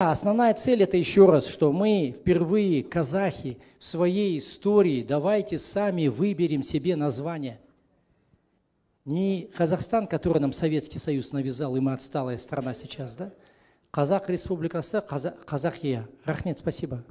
Основная цель – это еще раз, что мы впервые, казахи, в своей истории, давайте сами выберем себе название. Не Казахстан, который нам Советский Союз навязал, и мы отсталая страна сейчас, да? Казах Республикасы, Казахия. Рахмет, спасибо.